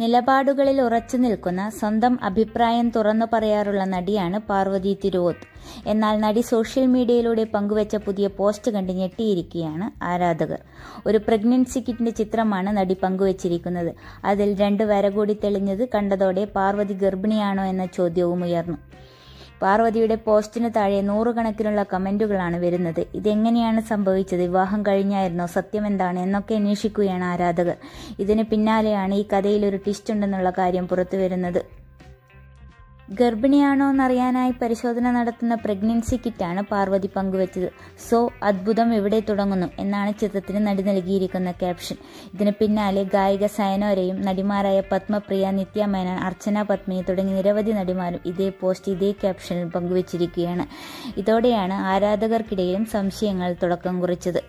നിലപാടുകളിൽ ഉറച്ചു നിൽക്കുന്ന, സ്വന്തം അഭിപ്രായം തുറന്നു പറയാറുള്ള നടിയാണ് പാർവതി തിരുവോത്ത്. എന്നാൽ നടി സോഷ്യൽ മീഡിയയിലൂടെ പങ്കുവച്ച പുതിയ പോസ്റ്റ് കണ്ട് ഞെട്ടിയിരിക്കുകയാണ് ആരാധകർ. ഒരു പ്രഗ്നൻസി കിറ്റിന്റെ ചിത്രമാണ് നടി പങ്കുവച്ചിരിക്കുന്നത്. അതിൽ 2 വര കൂടി തെളിഞ്ഞത് കണ്ടതോടെ പാർവതി ഗർഭിണിയാണോ എന്ന ചോദ്യവും ഉയർന്നു. പാർവതിയുടെ പോസ്റ്റിന് താഴെ 100 കണക്കിനുള്ള കമന്റുകളാണ് വരുന്നത്. ഇതെങ്ങനെയാണ് സംഭവിച്ചത്? വിവാഹം കഴിഞ്ഞായിരുന്നോ? സത്യം എന്താണ്? എന്നൊക്കെ അന്വേഷിക്കുകയാണ് ആരാധകർ. ഇതിന് പിന്നാലെയാണ് ഈ കഥയിൽ ഒരു ട്വിസ്റ്റ് ഉണ്ടെന്നുള്ള കാര്യം പുറത്തു വരുന്നത്. ഗർഭിണിയാണോ എന്നറിയാനായി പരിശോധന നടത്തുന്ന പ്രഗ്നൻസി കിറ്റാണ് പാർവതി പങ്കുവച്ചത്. സോ അത്ഭുതം ഇവിടെ തുടങ്ങുന്നു എന്നാണ് ചിത്രത്തിന് നടി നൽകിയിരിക്കുന്ന ക്യാപ്ഷൻ. ഇതിന് പിന്നാലെ ഗായിക സയനോരയും നടിമാരായ പത്മപ്രിയ, നിത്യ മേനോൻ, അർച്ചന പത്മിനി തുടങ്ങി നിരവധി നടിമാരും ഇതേ പോസ്റ്റ് ഇതേ ക്യാപ്ഷനിൽ പങ്കുവച്ചിരിക്കുകയാണ്. ഇതോടെയാണ് ആരാധകർക്കിടയിലും സംശയങ്ങൾ തുടക്കം കുറിച്ചത്.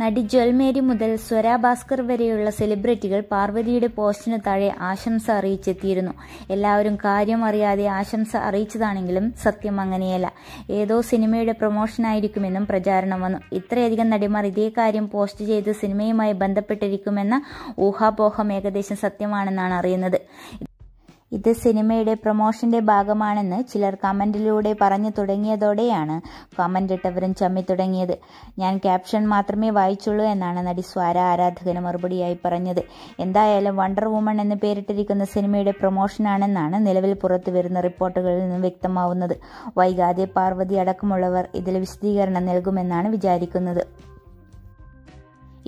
നടി ജ്വൽമേരി മുതൽ സ്വരാ ഭാസ്കർ വരെയുള്ള സെലിബ്രിറ്റികൾ പാർവതിയുടെ പോസ്റ്റിന് താഴെ ആശംസ അറിയിച്ചെത്തിയിരുന്നു. എല്ലാവരും കാര്യം അറിയാതെ ആശംസ അറിയിച്ചതാണെങ്കിലും സത്യം അങ്ങനെയല്ല. ഏതോ സിനിമയുടെ പ്രൊമോഷനായിരിക്കുമെന്നും പ്രചാരണം വന്നു. ഇത്രയധികം നടിമാർ ഇതേ കാര്യം പോസ്റ്റ് ചെയ്ത് സിനിമയുമായി ബന്ധപ്പെട്ടിരിക്കുമെന്ന ഊഹാപോഹം ഏകദേശം സത്യമാണെന്നാണ് അറിയുന്നത്. ഇത് സിനിമയുടെ പ്രൊമോഷന്റെ ഭാഗമാണെന്ന് ചിലർ കമന്റിലൂടെ പറഞ്ഞു തുടങ്ങിയതോടെയാണ് കമന്റിട്ടവരും ചമ്മി തുടങ്ങിയത്. ഞാൻ ക്യാപ്ഷൻ മാത്രമേ വായിച്ചുള്ളൂ എന്നാണ് നടി സ്വാര ആരാധകന് മറുപടിയായി പറഞ്ഞത്. എന്തായാലും വണ്ടർ വുമൺ എന്ന് പേരിട്ടിരിക്കുന്ന സിനിമയുടെ പ്രൊമോഷനാണെന്നാണ് നിലവിൽ പുറത്തു വരുന്ന റിപ്പോർട്ടുകളിൽ നിന്ന് വ്യക്തമാവുന്നത്. വൈകാതെ പാർവതി അടക്കമുള്ളവർ ഇതിൽ വിശദീകരണം നൽകുമെന്നാണ് വിചാരിക്കുന്നത്.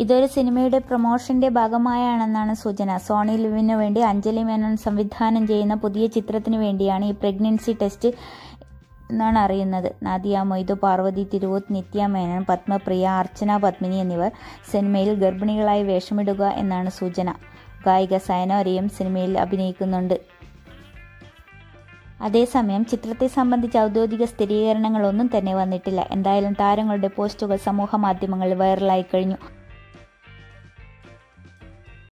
ഇതൊരു സിനിമയുടെ പ്രൊമോഷന്റെ ഭാഗമായാണെന്നാണ് സൂചന. സോണി ലിവിനു വേണ്ടി അഞ്ജലി മേനോൻ സംവിധാനം ചെയ്യുന്ന പുതിയ ചിത്രത്തിനു വേണ്ടിയാണ് ഈ പ്രഗ്നൻസി ടെസ്റ്റ് എന്നാണ് അറിയുന്നത്. നാദിയ മൊയ്തു, പാർവതി തിരുവോത്ത്, നിത്യ മേനോൻ, പത്മപ്രിയ, അർച്ചന പത്മിനി എന്നിവർ സിനിമയിൽ ഗർഭിണികളായി വേഷമിടുക എന്നാണ് സൂചന. ഗായിക സയനോരയും സിനിമയിൽ അഭിനയിക്കുന്നുണ്ട്. അതേസമയം ചിത്രത്തെ സംബന്ധിച്ച് ഔദ്യോഗിക സ്ഥിരീകരണങ്ങളൊന്നും തന്നെ വന്നിട്ടില്ല. എന്തായാലും താരങ്ങളുടെ പോസ്റ്റുകൾ സമൂഹ മാധ്യമങ്ങളിൽ വൈറലായി കഴിഞ്ഞു.